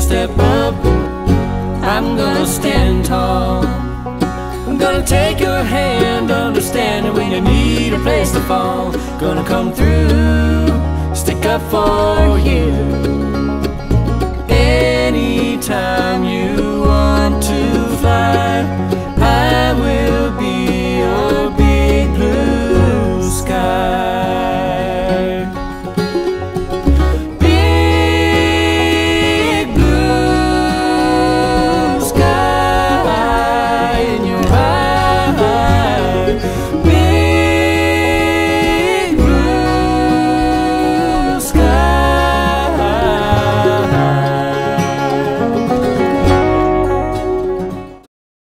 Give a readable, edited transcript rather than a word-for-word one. step up, I'm gonna stand tall. I'm gonna take your hand, understanding when you need a place to fall. Gonna come through, stick up for you anytime you want to fly. I will.